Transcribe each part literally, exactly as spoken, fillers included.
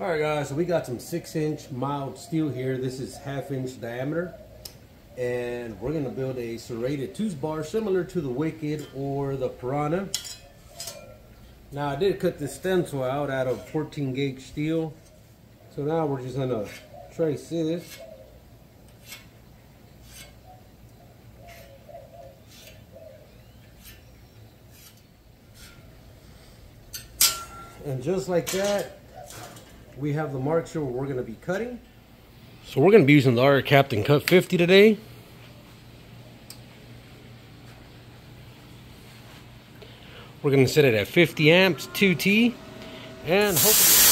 Alright guys, so we got some six inch mild steel here. This is half inch diameter. And we're going to build a serrated two bar similar to the Wicked or the Piranha. Now I did cut this stencil out out of fourteen gauge steel. So now we're just going to trace this. And just like that, we have the marks here where we're going to be cutting. So we're going to be using the IronCaptain Cut fifty today. We're going to set it at fifty amps, two T, and hopefully...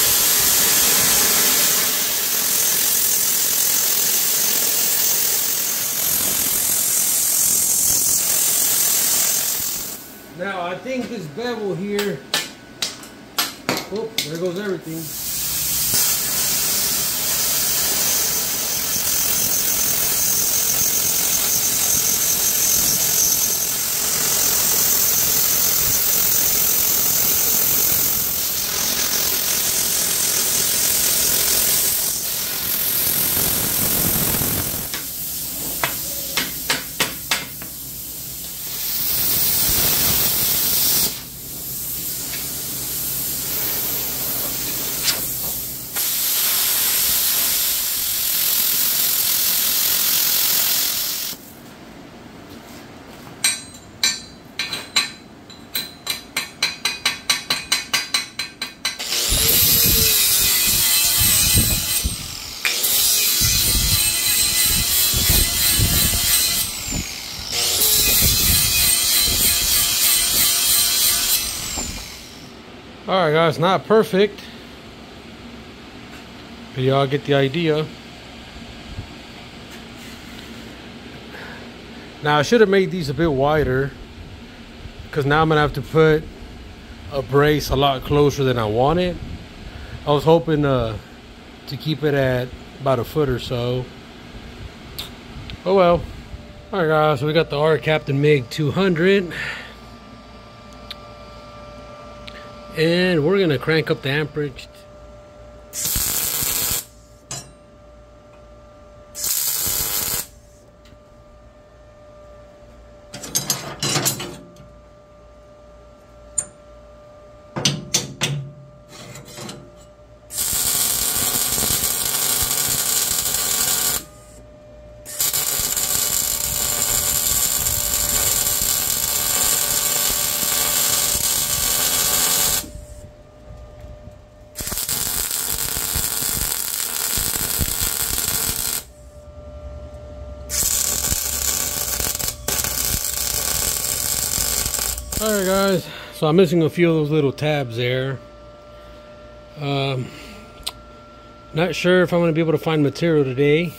Now I think this bevel here, oh, there goes everything. Alright guys, not perfect, but y'all get the idea. Now I should have made these a bit wider, because now I'm going to have to put a brace a lot closer than I wanted. I was hoping uh, to keep it at about a foot or so. Oh well. Alright guys, so we got the R-Captain MiG two hundred. And we're gonna crank up the amperage. Alright guys, so I'm missing a few of those little tabs there. Um, not sure if I'm going to be able to find material today.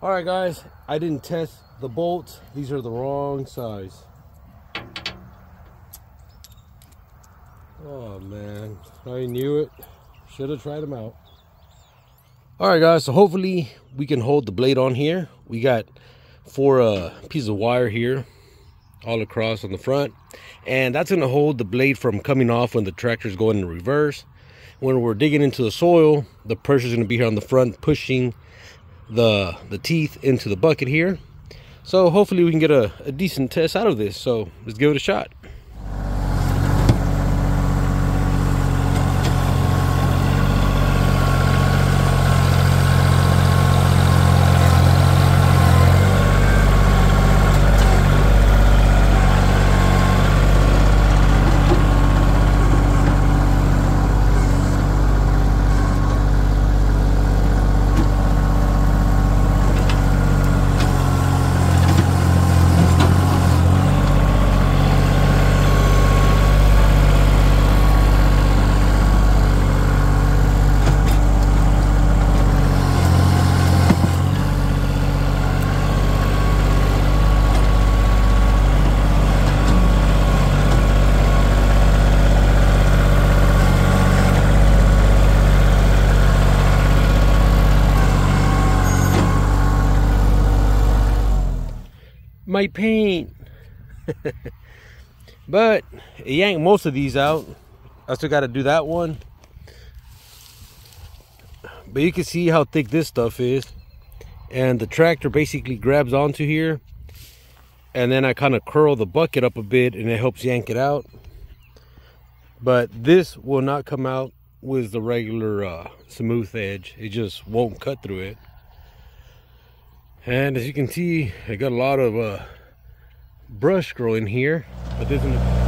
Alright guys, I didn't test the bolts. These are the wrong size. Oh man, I knew it. Should have tried them out. All right, guys, so hopefully we can hold the blade on here. We got four uh, pieces of wire here all across on the front, and that's going to hold the blade from coming off when the tractor's going in reverse. When we're digging into the soil, the pressure's going to be here on the front, pushing the the teeth into the bucket here. So hopefully we can get a, a decent test out of this, so let's give it a shot. My paint. But it yanked most of these out. I still got to do that one, but you can see how thick this stuff is, and the tractor basically grabs onto here, and then I kind of curl the bucket up a bit and it helps yank it out. But this will not come out with the regular uh, smooth edge. It just won't cut through it. And as you can see, I got a lot of uh, brush growing here, but this isn't